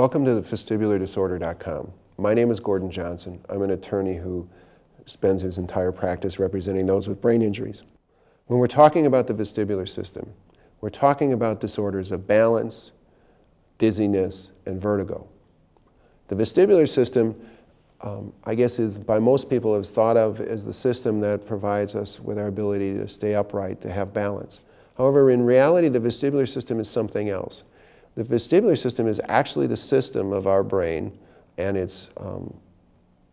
Welcome to the vestibulardisorder.com. My name is Gordon Johnson. I'm an attorney who spends his entire practice representing those with brain injuries. When we're talking about the vestibular system, we're talking about disorders of balance, dizziness, and vertigo. The vestibular system, I guess, is by most people is thought of as the system that provides us with our ability to stay upright, to have balance. However, in reality, the vestibular system is something else. The vestibular system is actually the system of our brain and its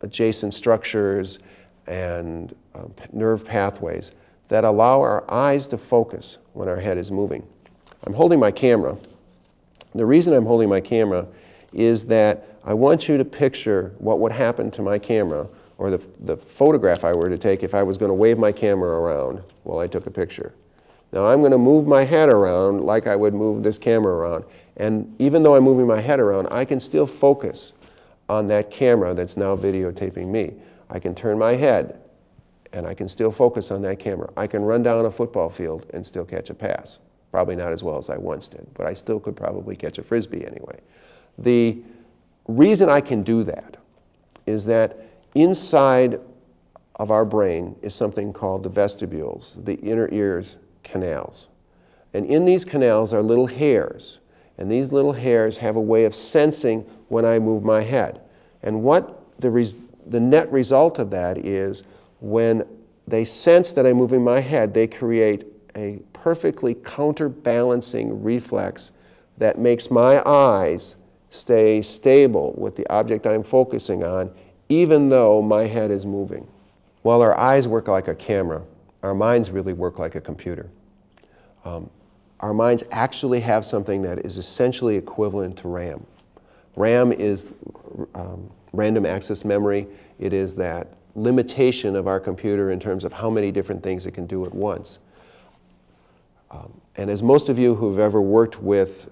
adjacent structures and nerve pathways that allow our eyes to focus when our head is moving. I'm holding my camera. The reason I'm holding my camera is that I want you to picture what would happen to my camera or the photograph I were to take if I was going to wave my camera around while I took a picture. Now I'm going to move my head around like I would move this camera around, and even though I'm moving my head around, I can still focus on that camera that's now videotaping me. I can turn my head and I can still focus on that camera. I can run down a football field and still catch a pass. Probably not as well as I once did, but I still could probably catch a frisbee anyway. The reason I can do that is that inside of our brain is something called the vestibules, the inner ears canals. And in these canals are little hairs, and these little hairs have a way of sensing when I move my head. And what the net result of that is, when they sense that I'm moving my head, they create a perfectly counterbalancing reflex that makes my eyes stay stable with the object I'm focusing on, even though my head is moving. While our eyes work like a camera, our minds really work like a computer. Our minds actually have something that is essentially equivalent to RAM. RAM is random access memory. It is that limitation of our computer in terms of how many different things it can do at once. And as most of you who've ever worked with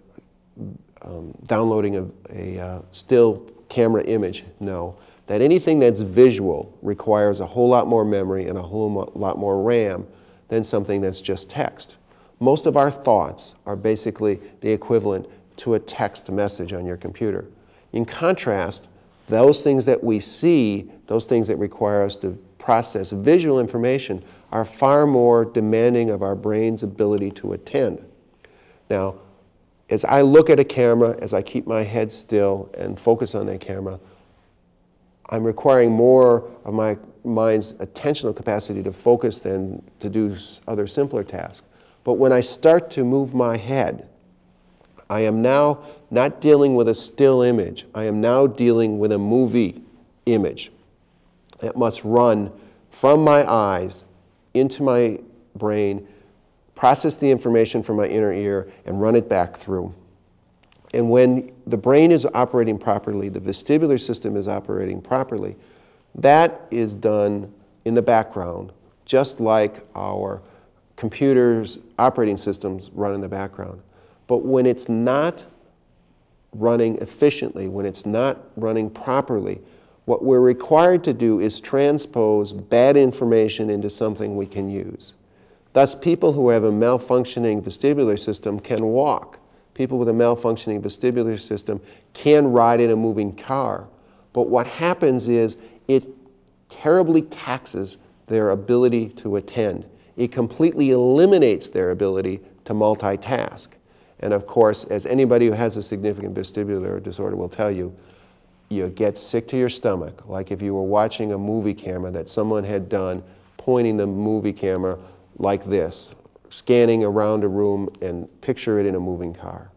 downloading a still camera image know, that anything that's visual requires a whole lot more memory and a whole lot more RAM than something that's just text. Most of our thoughts are basically the equivalent to a text message on your computer. In contrast, those things that we see, those things that require us to process visual information, are far more demanding of our brain's ability to attend. Now, as I look at a camera, as I keep my head still and focus on that camera, I'm requiring more of my mind's attentional capacity to focus than to do other simpler tasks. But when I start to move my head, I am now not dealing with a still image. I am now dealing with a movie image that must run from my eyes into my brain, process the information from my inner ear, and run it back through. And when the brain is operating properly, the vestibular system is operating properly, that is done in the background, just like our computers' operating systems run in the background. But when it's not running efficiently, when it's not running properly, what we're required to do is transpose bad information into something we can use. Thus, people who have a malfunctioning vestibular system can walk. People with a malfunctioning vestibular system can ride in a moving car. But what happens is it terribly taxes their ability to attend. It completely eliminates their ability to multitask. And of course, as anybody who has a significant vestibular disorder will tell you, you get sick to your stomach, like if you were watching a movie camera that someone had done, pointing the movie camera like this, scanning around a room and picture it in a moving car.